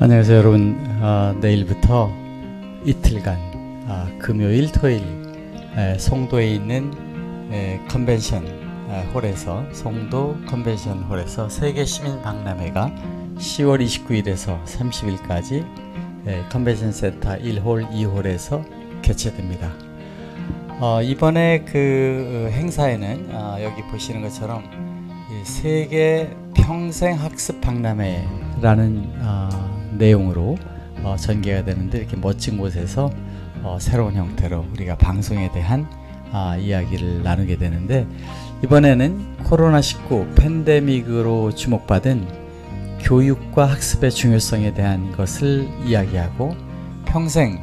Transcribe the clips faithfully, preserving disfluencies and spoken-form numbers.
안녕하세요 여러분. 아, 내일부터 이틀간 아, 금요일 토요일 에, 송도에 있는 에, 컨벤션 에, 홀에서 송도 컨벤션 홀에서 세계 시민 박람회가 시월 이십구일에서 삼십일까지 에, 컨벤션 센터 일홀 이홀에서 개최됩니다. 어, 이번에 그 행사에는 어, 여기 보시는 것처럼 이 세계 평생 학습 박람회라는 어, 내용으로 어, 전개가 되는데, 이렇게 멋진 곳에서 어, 새로운 형태로 우리가 방송에 대한 아, 이야기를 나누게 되는데, 이번에는 코로나 십구 팬데믹으로 주목받은 교육과 학습의 중요성에 대한 것을 이야기하고, 평생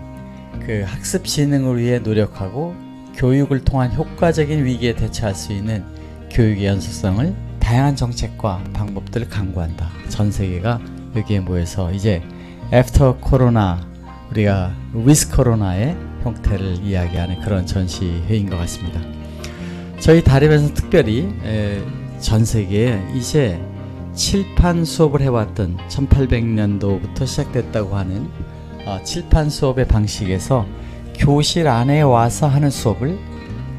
그 학습 지능을 위해 노력하고 교육을 통한 효과적인 위기에 대처할 수 있는 교육의 연속성을 다양한 정책과 방법들을 강구한다. 전 세계가 여기에 모여서 이제 애프터 코로나, 우리가 위스 코로나의 형태를 이야기하는 그런 전시회인 것 같습니다. 저희 다림에서 특별히 전 세계에 이제 칠판 수업을 해왔던 천팔백년도부터 시작됐다고 하는 칠판 수업의 방식에서 교실 안에 와서 하는 수업을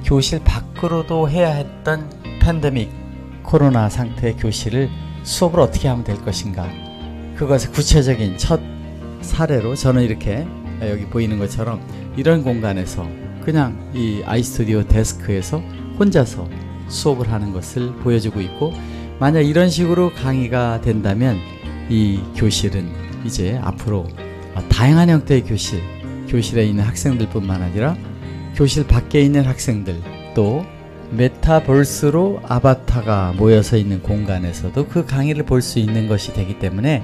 교실 밖으로도 해야 했던 팬데믹 코로나 상태의 교실을 수업을 어떻게 하면 될 것인가, 그것의 구체적인 첫 사례로 저는 이렇게 여기 보이는 것처럼 이런 공간에서 그냥 이 아이스튜디오 데스크에서 혼자서 수업을 하는 것을 보여주고 있고, 만약 이런 식으로 강의가 된다면 이 교실은 이제 앞으로 다양한 형태의 교실, 교실에 있는 학생들 뿐만 아니라 교실 밖에 있는 학생들, 또 메타버스로 아바타가 모여서 있는 공간에서도 그 강의를 볼 수 있는 것이 되기 때문에,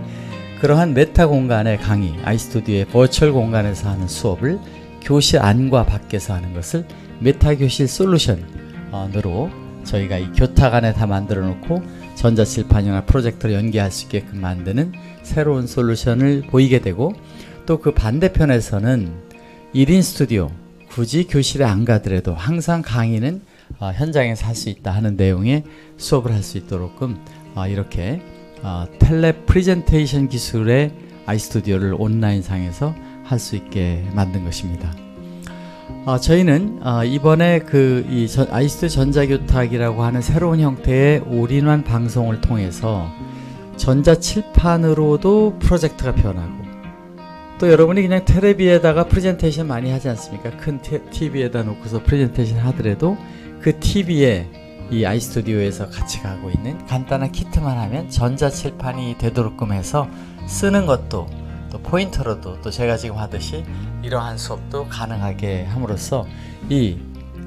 그러한 메타 공간의 강의, 아이스튜디오의 버추얼 공간에서 하는 수업을 교실 안과 밖에서 하는 것을 메타 교실 솔루션으로 저희가 이 교탁 안에 다 만들어 놓고 전자칠판이나 프로젝터를 연계할 수 있게끔 만드는 새로운 솔루션을 보이게 되고, 또 그 반대편에서는 일인 스튜디오, 굳이 교실에 안 가더라도 항상 강의는 어, 현장에서 할 수 있다 하는 내용의 수업을 할 수 있도록끔 어, 이렇게 어, 텔레 프레젠테이션 기술의 아이스튜디오를 온라인상에서 할 수 있게 만든 것입니다. 어, 저희는 어, 이번에 그 이 아이스튜디오 전자교탁이라고 하는 새로운 형태의 올인원 방송을 통해서 전자칠판으로도 프로젝트가 변하고, 또 여러분이 그냥 텔레비에다가 프레젠테이션 많이 하지 않습니까? 큰 티비에다 놓고서 프레젠테이션 하더라도 그 티비에 이 아이스튜디오에서 같이 가고 있는 간단한 키트만 하면 전자칠판이 되도록끔 해서 쓰는 것도, 또 포인터로도, 또 제가 지금 하듯이 이러한 수업도 가능하게 함으로써 이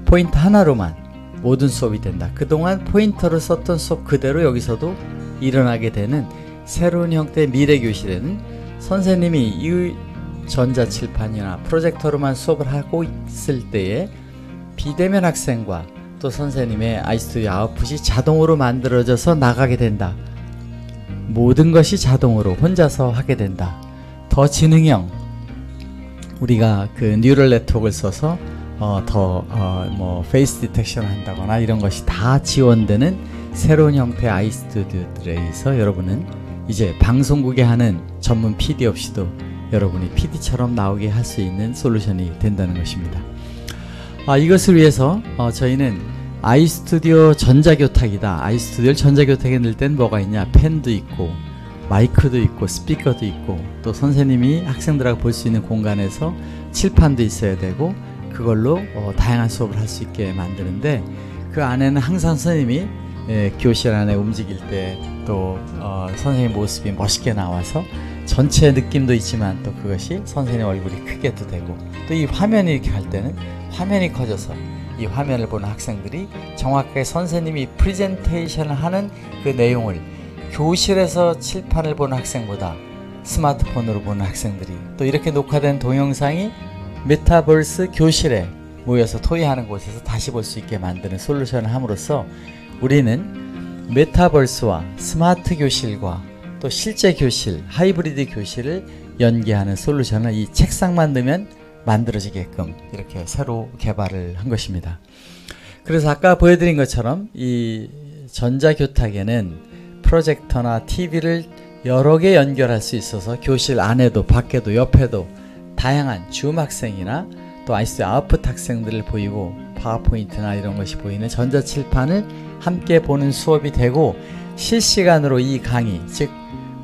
포인터 하나로만 모든 수업이 된다. 그동안 포인터로 썼던 수업 그대로 여기서도 일어나게 되는 새로운 형태의 미래 교실에는 선생님이 이 전자칠판이나 프로젝터로만 수업을 하고 있을 때에 비대면 학생과 또 선생님의 아이스튜디오 아웃풋이 자동으로 만들어져서 나가게 된다. 모든 것이 자동으로 혼자서 하게 된다. 더 지능형, 우리가 그 뉴럴 네트워크를 써서 어, 더 어, 뭐 페이스 디텍션 한다거나 이런 것이 다 지원되는 새로운 형태의 아이스튜디오들에서 여러분은 이제 방송국에 하는 전문 피디 없이도 여러분이 피디처럼 나오게 할 수 있는 솔루션이 된다는 것입니다. 아, 이것을 위해서 어, 저희는 아이스튜디오 전자교탁이다. 아이스튜디오를 전자교탁에 넣을 땐 뭐가 있냐? 펜도 있고 마이크도 있고 스피커도 있고, 또 선생님이 학생들하고 볼 수 있는 공간에서 칠판도 있어야 되고, 그걸로 어, 다양한 수업을 할 수 있게 만드는데, 그 안에는 항상 선생님이 예, 교실 안에 움직일 때 또 어, 선생님 모습이 멋있게 나와서 전체 느낌도 있지만, 또 그것이 선생님 얼굴이 크게도 되고, 또 이 화면이 이렇게 할 때는 화면이 커져서 이 화면을 보는 학생들이 정확하게 선생님이 프레젠테이션을 하는 그 내용을 교실에서 칠판을 보는 학생보다 스마트폰으로 보는 학생들이, 또 이렇게 녹화된 동영상이 메타버스 교실에 모여서 토의하는 곳에서 다시 볼 수 있게 만드는 솔루션을 함으로써 우리는 메타버스와 스마트 교실과 또 실제 교실, 하이브리드 교실을 연계하는 솔루션을 이 책상만 넣으면 만들어지게끔 이렇게 새로 개발을 한 것입니다. 그래서 아까 보여드린 것처럼 이 전자교탁에는 프로젝터나 티비를 여러 개 연결할 수 있어서 교실 안에도 밖에도 옆에도 다양한 줌학생이나 또 아이스튜디오 아웃풋 학생들을 보이고 파워포인트나 이런 것이 보이는 전자칠판을 함께 보는 수업이 되고, 실시간으로 이 강의, 즉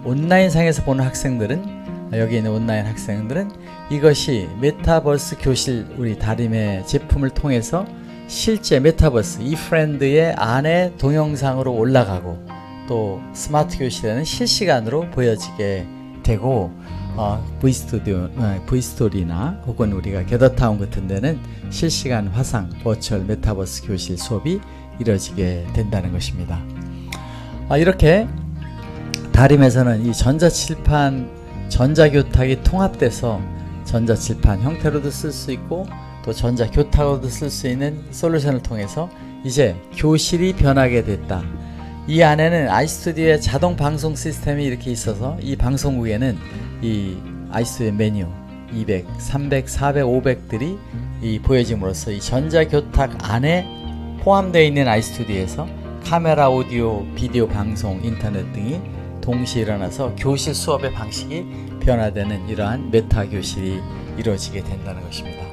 온라인상에서 보는 학생들은, 여기 있는 온라인 학생들은 이것이 메타버스 교실, 우리 다림의 제품을 통해서 실제 메타버스 이 프렌드의 안에 동영상으로 올라가고, 또 스마트 교실에는 실시간으로 보여지게 되고, 어, 브이스튜디오, 어, 브이스토리나 혹은 우리가 게더타운 같은 데는 실시간 화상 버추얼 메타버스 교실 수업이 이뤄지게 된다는 것입니다. 어, 이렇게 다림에서는 이 전자칠판, 전자교탁이 통합돼서 전자칠판 형태로도 쓸 수 있고 또 전자교탁으로도 쓸 수 있는 솔루션을 통해서 이제 교실이 변하게 됐다. 이 안에는 아이스튜디오의 자동 방송 시스템이 이렇게 있어서 이 방송국에는 이 아이스튜디오 메뉴 이백, 삼백, 사백, 오백들이 이 보여짐으로써 이 전자교탁 안에 포함되어 있는 아이스튜디오에서 카메라, 오디오, 비디오, 방송, 인터넷 등이 동시에 일어나서 교실 수업의 방식이 변화되는 이러한 메타 교실이 이루어지게 된다는 것입니다.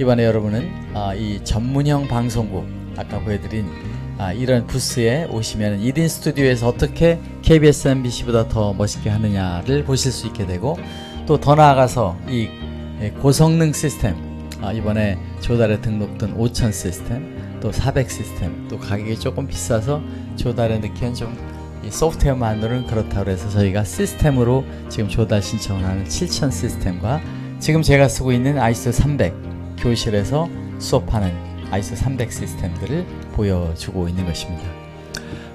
이번에 여러분은 이 전문형 방송국, 아까 보여드린 아, 이런 부스에 오시면 일 인 스튜디오에서 어떻게 케이비에스, 엠비씨보다 더 멋있게 하느냐를 보실 수 있게 되고, 또 더 나아가서 이 고성능 시스템, 아, 이번에 조달에 등록된 오천 시스템, 또 사백 시스템, 또 가격이 조금 비싸서 조달에 넣기엔 좀 이 소프트웨어만으로는 그렇다고 해서 저희가 시스템으로 지금 조달 신청을 하는 칠천 시스템과 지금 제가 쓰고 있는 아이스튜디오 삼백 교실에서 수업하는 아이스튜디오 삼백 시스템들을 보여주고 있는 것입니다.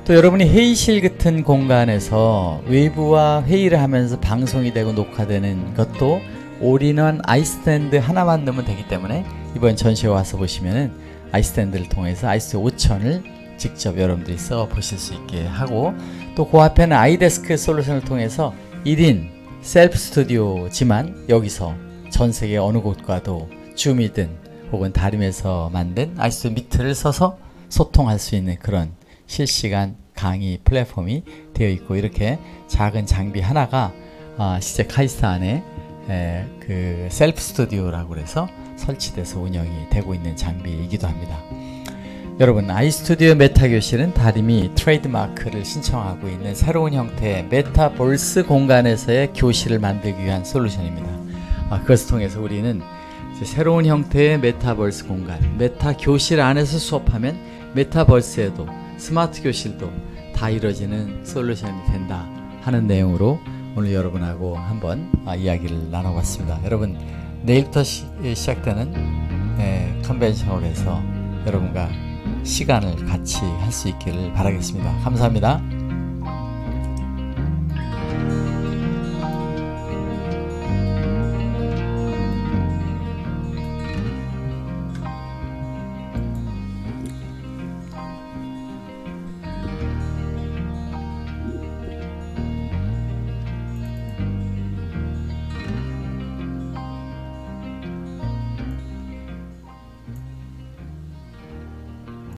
또 여러분이 회의실 같은 공간에서 외부와 회의를 하면서 방송이 되고 녹화되는 것도 올인원 아이스탠드 하나만 넣으면 되기 때문에 이번 전시회 와서 보시면은 아이스탠드를 통해서 아이스튜디오 오천을 직접 여러분들이 써 보실 수 있게 하고, 또 그 앞에는 아이데스크 솔루션을 통해서 일 인 셀프 스튜디오지만 여기서 전 세계 어느 곳과도 줌이든 혹은 다림에서 만든 아이스튜디오 미트를 써서 소통할 수 있는 그런 실시간 강의 플랫폼이 되어 있고, 이렇게 작은 장비 하나가 아, 실제 카이스트 안에 에, 그 셀프 스튜디오라고 해서 설치돼서 운영이 되고 있는 장비이기도 합니다. 여러분, 아이스튜디오 메타 교실은 다림이 트레이드마크를 신청하고 있는 새로운 형태의 메타버스 공간에서의 교실을 만들기 위한 솔루션입니다. 아, 그것을 통해서 우리는 새로운 형태의 메타버스 공간, 메타 교실 안에서 수업하면 메타버스에도 스마트 교실도 다 이루어지는 솔루션이 된다 하는 내용으로 오늘 여러분하고 한번 이야기를 나눠봤습니다. 여러분, 내일부터 시, 시작되는 네, 컨벤션홀에서 여러분과 시간을 같이 할 수 있기를 바라겠습니다. 감사합니다.